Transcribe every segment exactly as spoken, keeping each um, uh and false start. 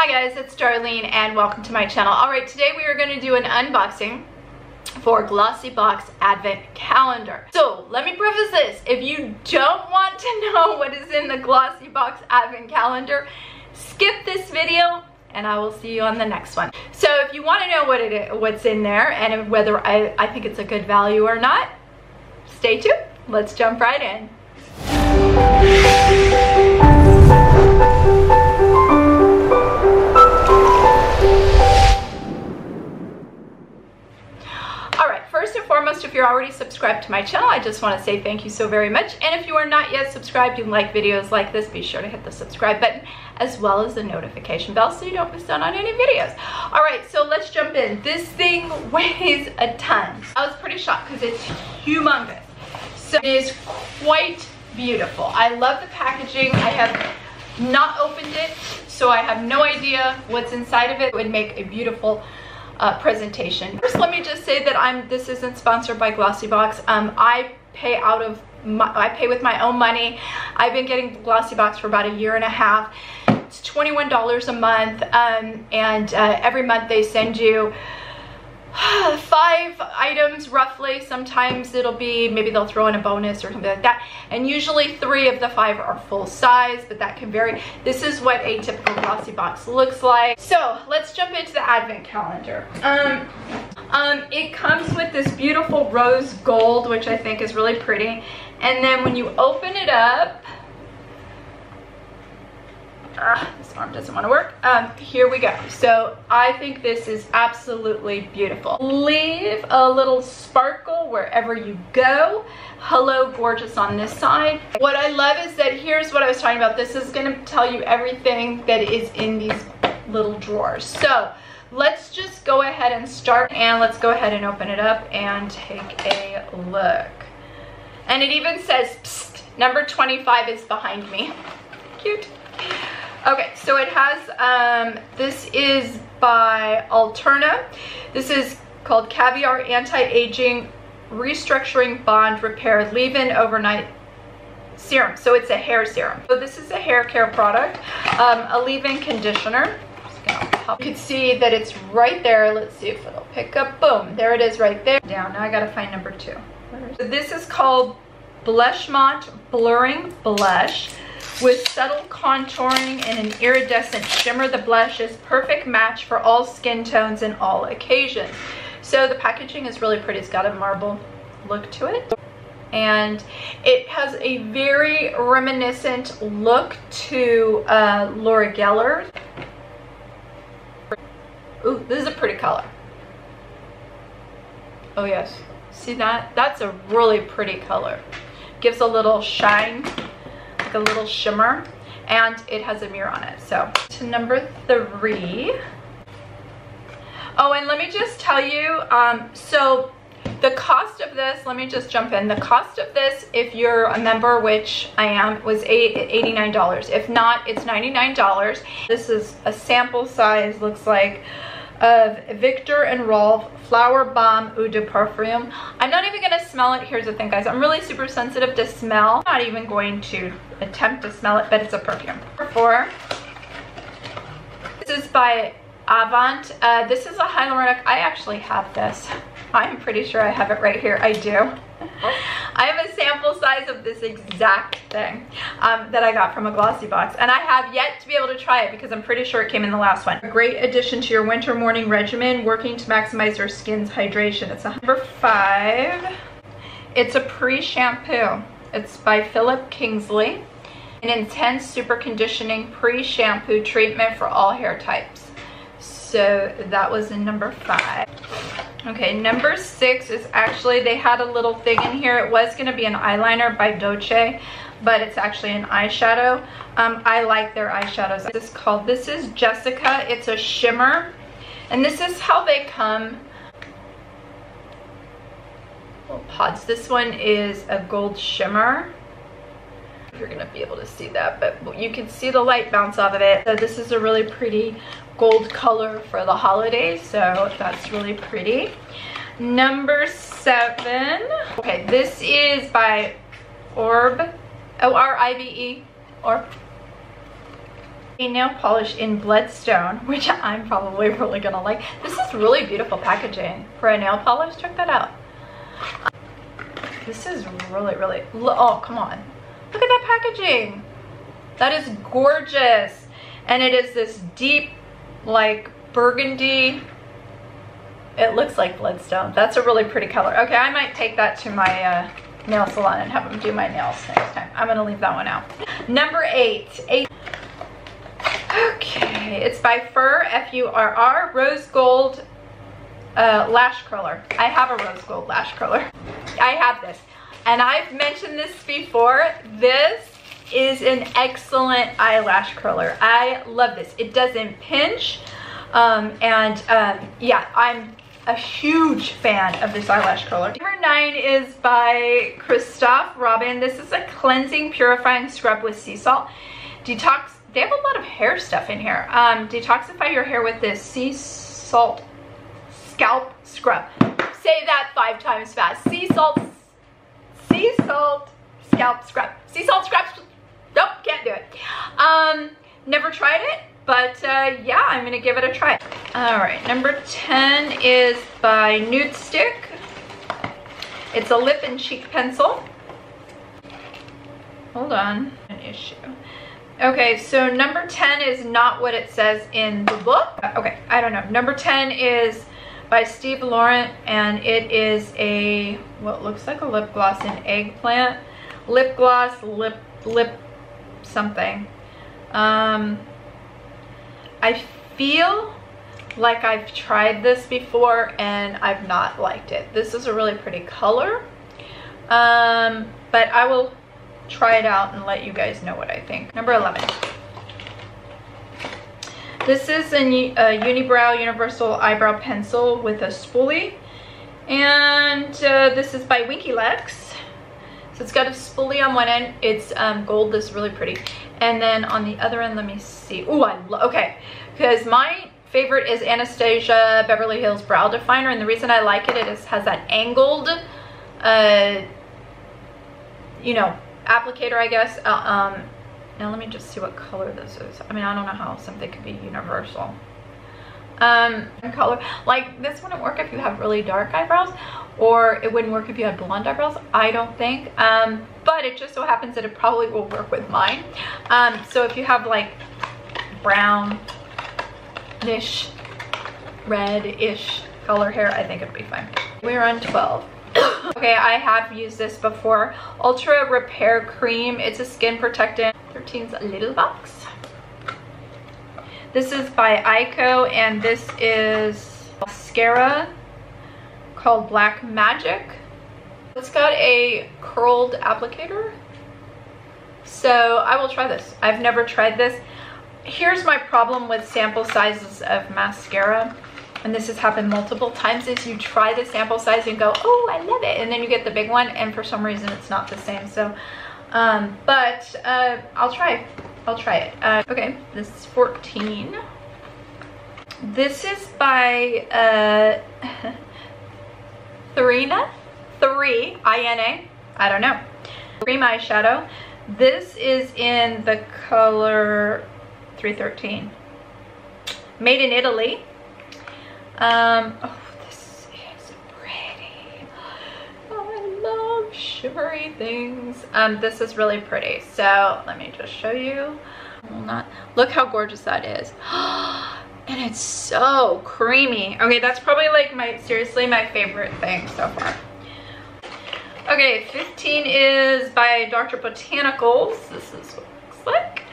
Hi guys, it's Darlene and welcome to my channel. Alright, today we are going to do an unboxing for Glossybox Advent Calendar. So let me preface this, if you don't want to know what is in the Glossybox Advent Calendar, skip this video and I will see you on the next one. So if you want to know what it is, what's in there and whether I, I think it's a good value or not, stay tuned. Let's jump right in. Foremost, if you're already subscribed to my channel, I just want to say thank you so very much. And if you are not yet subscribed and like videos like this, be sure to hit the subscribe button as well as the notification bell so you don't miss out on any videos. All right, so let's jump in. This thing weighs a ton. I was pretty shocked because it's humongous. So it is quite beautiful. I love the packaging. I have not opened it, so I have no idea what's inside of it. It would make a beautiful Uh, presentation. First, let me just say that I'm this isn't sponsored by Glossybox. Um, I pay out of my, I pay with my own money. I've been getting Glossybox for about a year and a half. It's twenty-one dollars a month, um, and uh, every month they send you five items roughly. Sometimes it'll be, maybe they'll throw in a bonus or something like that, and usually three of the five are full size, but that can vary. This is what a typical Glossybox looks like. So let's jump into the advent calendar. Um, um, it comes with this beautiful rose gold, which I think is really pretty, and then when you open it up, Uh, this arm doesn't want to work. Um, here we go. So I think this is absolutely beautiful. Leave a little sparkle wherever you go. Hello gorgeous on this side. What I love is that here's what I was talking about. This is going to tell you everything that is in these little drawers. So let's just go ahead and start, and let's go ahead and open it up and take a look. And it even says, psst, number twenty-five is behind me. Cute. Okay, so it has, um, this is by Alterna. This is called Caviar Anti-Aging Restructuring Bond Repair Leave-In Overnight Serum. So it's a hair serum. So this is a hair care product, um, a leave-in conditioner. Just gonna pop. You can see that it's right there. Let's see if it'll pick up. Boom, there it is right there. Down, now I gotta find number two. So this is called Blushmont Blurring Blush. With subtle contouring and an iridescent shimmer, the blush is perfect match for all skin tones and all occasions. So the packaging is really pretty. It's got a marble look to it. And it has a very reminiscent look to uh, Laura Geller. Ooh, this is a pretty color. Oh yes. See that? That's a really pretty color. Gives a little shine. A little shimmer, and it has a mirror on it. So to number three. Oh, and let me just tell you, um, so the cost of this, let me just jump in. The cost of this, if you're a member, which I am, was eighty-nine dollars. If not, it's ninety-nine dollars. This is a sample size, looks like, of Victor and Rolf Flower Bomb Eau de Parfum. I'm not even gonna smell it. Here's the thing, guys. I'm really super sensitive to smell. I'm not even going to attempt to smell it, but it's a perfume. Number four. This is by Avant. Uh, this is a hyaluronic. I actually have this. I'm pretty sure I have it right here. I do. I have a sample size of this exact thing um, that I got from a Glossybox, and I have yet to be able to try it because I'm pretty sure it came in the last one. A great addition to your winter morning regimen, working to maximize your skin's hydration. It's a number five. It's a pre-shampoo. It's by Philip Kingsley. An intense super conditioning pre-shampoo treatment for all hair types. So that was in number five. Okay, number six is actually, they had a little thing in here. It was gonna be an eyeliner by Doce, but it's actually an eyeshadow. Um, I like their eyeshadows. This is called, this is Jessica. It's a shimmer, and this is how they come. Little pods. This one is a gold shimmer. You're gonna be able to see that, but you can see the light bounce off of it. So this is a really pretty gold color for the holidays, so that's really pretty. Number seven. Okay, this is by Orb, O R I B E, Orb. a nail polish in Bloodstone, which I'm probably really gonna like. This is really beautiful packaging for a nail polish. Check that out. This is really, really, oh, come on. Look at that packaging. That is gorgeous. And it is this deep, like, burgundy. It looks like Bloodstone. That's a really pretty color. Okay, I might take that to my uh, nail salon and have them do my nails next time. I'm gonna leave that one out. Number eight. eight. Okay, it's by Fur, F U R R, Rose Gold uh, Lash Curler. I have a Rose Gold Lash Curler. I have this. And I've mentioned this before. This is an excellent eyelash curler. I love this. It doesn't pinch. Um, and um, yeah, I'm a huge fan of this eyelash curler. Number nine is by Christophe Robin. This is a cleansing, purifying scrub with sea salt. Detox, they have a lot of hair stuff in here. Um, detoxify your hair with this sea salt scalp scrub. Say that five times fast. Sea salt, sea salt scalp scrub. Sea salt scrub, nope, can't do it. Um, never tried it. But uh, yeah, I'm gonna give it a try. All right, number ten is by Nude Stick. It's a lip and cheek pencil. Hold on, an issue. Okay, so number ten is not what it says in the book. Okay, I don't know. Number ten is by Steve Laurent, and it is a, what looks like a lip gloss in eggplant. Lip gloss, lip, lip something. Um, I feel like I've tried this before and I've not liked it. This is a really pretty color, um, but I will try it out and let you guys know what I think. Number eleven. This is a, a Unibrow Universal Eyebrow Pencil with a spoolie, and uh, this is by Winky Lux. So it's got a spoolie on one end. It's um, gold. This is really pretty. And then on the other end, let me see. Oh, I love, okay, because my favorite is Anastasia Beverly Hills Brow Definer, and the reason I like it, it is, has that angled, uh, you know, applicator, I guess. Uh, um, now let me just see what color this is. I mean, I don't know how something could be universal. Um, color, like this wouldn't work if you have really dark eyebrows, or it wouldn't work if you had blonde eyebrows, I don't think, um, but it just so happens that it probably will work with mine. Um, so if you have like brownish, red-ish color hair, I think it'd be fine. We're on twelve. Okay, I have used this before. Ultra Repair Cream, it's a skin protectant. thirteen's a little box. This is by Eyeko, and this is mascara called Black Magic. It's got a curled applicator, so I will try this. I've never tried this. Here's my problem with sample sizes of mascara, and this has happened multiple times, is you try the sample size and go, oh, I love it, and then you get the big one, and for some reason it's not the same, so, um, but uh, I'll try. I'll try it. Uh, okay, this is fourteen. This is by uh, Thrina, three, I N A, I don't know. Cream eyeshadow. This is in the color three thirteen. Made in Italy. Um, oh, this is pretty. Oh, I love shimmery things. Um, this is really pretty. So let me just show you. Will not look how gorgeous that is. And it's so creamy. Okay, that's probably like my seriously my favorite thing so far. Okay, fifteen is by Doctor Botanicals. This is what it looks like.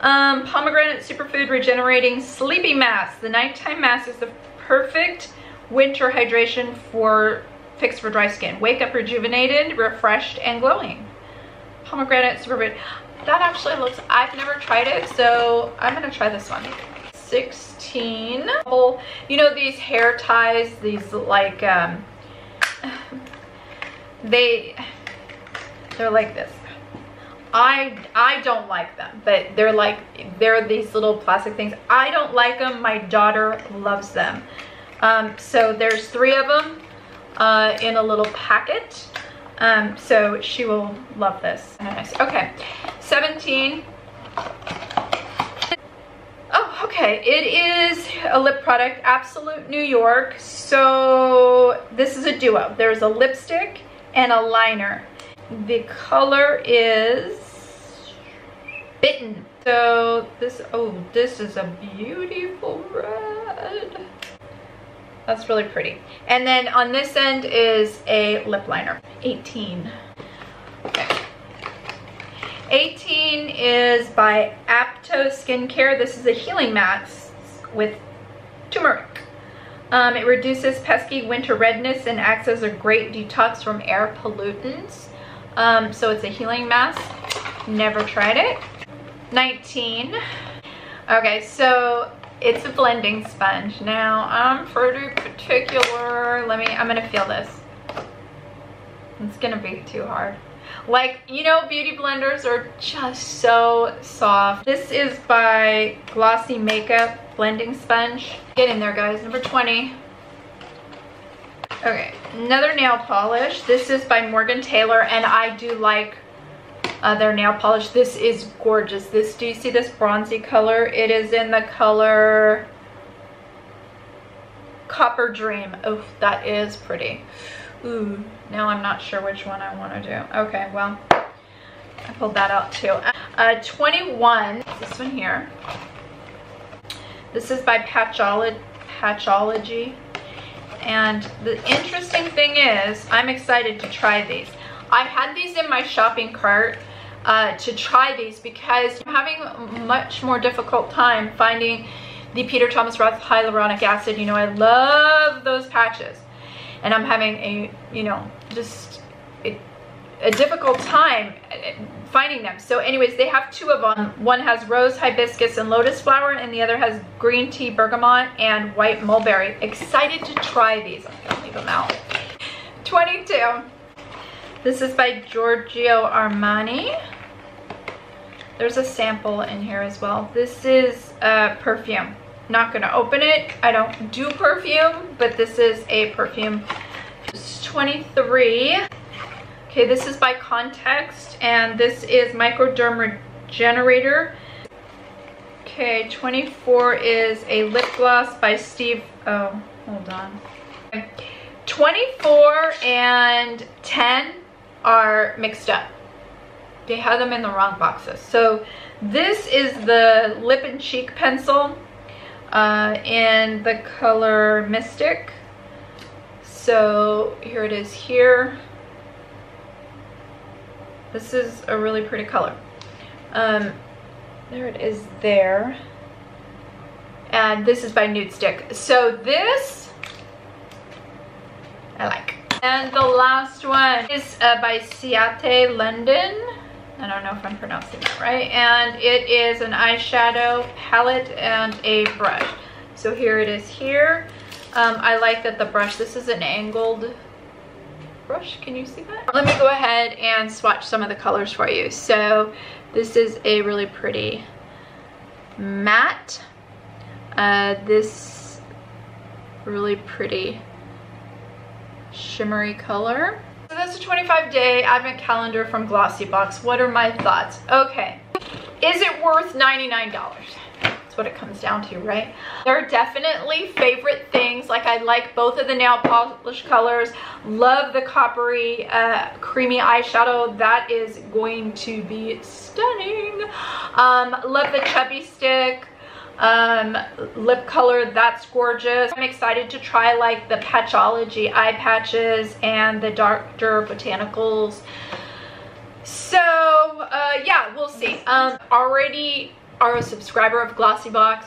Um, pomegranate superfood regenerating sleepy mask. The nighttime mask is the perfect winter hydration for fix for dry skin. Wake up rejuvenated, refreshed, and glowing. Pomegranate superfood. That actually looks, I've never tried it, so I'm gonna try this one. sixteen. You know these hair ties, these like, um, they, they're like this. I, I don't like them, but they're like, they're these little plastic things. I don't like them, my daughter loves them. Um, so there's three of them. Uh, in a little packet, um, so she will love this. Nice. Okay, seventeen. Okay, it is a lip product, Absolute New York. So this is a duo. There's a lipstick and a liner. The color is Bitten. So this, oh, this is a beautiful red. That's really pretty. And then on this end is a lip liner, eighteen. Okay. eighteen is by Apto Skincare. This is a healing mask with turmeric. Um, it reduces pesky winter redness and acts as a great detox from air pollutants. Um, so it's a healing mask. Never tried it. nineteen. Okay, so it's a blending sponge. Now I'm pretty particular. Let me, I'm gonna feel this. It's gonna be too hard. Like, you know, beauty blenders are just so soft. This is by Glossy Makeup blending sponge. Get in there, guys. Number twenty. Okay, another nail polish. This is by Morgan Taylor, and I do like uh, their nail polish. This is gorgeous. This, do you see this bronzy color? It is in the color Copper Dream. Oh, that is pretty. Ooh, now I'm not sure which one I want to do. Okay, well, I pulled that out too. Uh, twenty-one, this one here. This is by Patcholo- Patchology. And the interesting thing is, I'm excited to try these. I had these in my shopping cart uh, to try these because I'm having a much more difficult time finding the Peter Thomas Roth hyaluronic acid. You know, I love those patches. And I'm having a, you know, just a, a difficult time finding them. So anyways, they have two of them. One has rose, hibiscus, and lotus flower, and the other has green tea, bergamot, and white mulberry. Excited to try these. I'm gonna leave them out. twenty-two. This is by Giorgio Armani. There's a sample in here as well. This is uh, perfume. Not gonna open it. I don't do perfume, but this is a perfume. It's twenty-three. Okay, this is by Context, and this is Microderm Regenerator. Okay, twenty-four is a lip gloss by Steve, oh, hold on. twenty-four and ten are mixed up. They had them in the wrong boxes. So this is the lip and cheek pencil. Uh, in the color Mystic. So here it is here. This is a really pretty color. Um, there it is there. And this is by Nude Stick. So this, I like. And the last one is uh, by Ciate London. I don't know if I'm pronouncing that right. And it is an eyeshadow palette and a brush. So here it is here. Um, I like that the brush, this is an angled brush. Can you see that? Let me go ahead and swatch some of the colors for you. So this is a really pretty matte. Uh, this really pretty shimmery color. So that's a twenty-five day advent calendar from Glossybox. What are my thoughts? Okay. Is it worth ninety-nine dollars? That's what it comes down to, right? There are definitely favorite things. Like, I like both of the nail polish colors. Love the coppery, uh, creamy eyeshadow. That is going to be stunning. Um, love the chubby stick. Um, lip color, that's gorgeous. I'm excited to try like the Patchology eye patches and the Doctor Botanicals. So uh, yeah, we'll see. Um, already are a subscriber of Glossybox.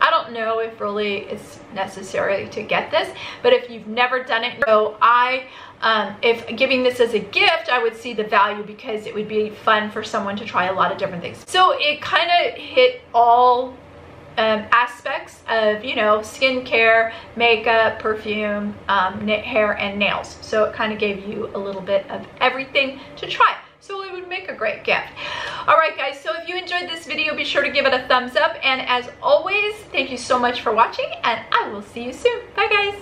I don't know if really it's necessary to get this, but if you've never done it, so I, um, if giving this as a gift, I would see the value because it would be fun for someone to try a lot of different things. So it kind of hit all Um, aspects of, you know, skincare, makeup, perfume, um, hair, and nails. So it kind of gave you a little bit of everything to try. So it would make a great gift. All right, guys. So if you enjoyed this video, be sure to give it a thumbs up. And as always, thank you so much for watching, and I will see you soon. Bye, guys.